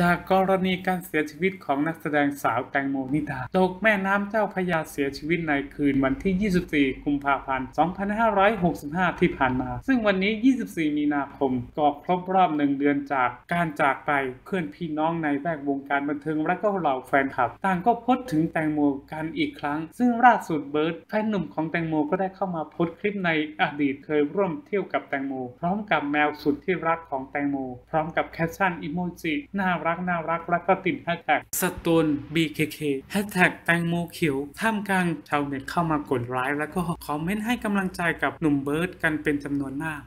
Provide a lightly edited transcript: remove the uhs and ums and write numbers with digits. จากกรณีการเสียชีวิตของนักแสดงสาวแตงโมนิดาตกแม่น้ำเจ้าพระยาเสียชีวิตในคืนวันที่ 24 กุมภาพันธ์ 2565 ที่ผ่านมาซึ่งวันนี้ 24 มีนาคมก็ครบรอบ1 เดือนจากการจากไปเพื่อนพี่น้องในแวดวงการบันเทิงและก็เหล่าแฟนคลับต่างก็โพสต์ถึงแตงโมกันอีกครั้งซึ่งล่าสุดเบิร์ดแฟนหนุ่มของแตงโมก็ได้เข้ามาโพสต์คลิปในอดีตเคยร่วมเที่ยวกับแตงโมพร้อมกับแมวสุดที่รักของแตงโมพร้อมกับแคปชั่นอิโมจิน่ารักและก็ติดแฮชแท็กสตูน BKK แฮชแท็กแตงโมเขียวท่ามกลางชาวเน็ตเข้ามากดไลค์แล้วก็คอมเมนต์ให้กำลังใจกับหนุ่มเบิร์ดกันเป็นจำนวนมาก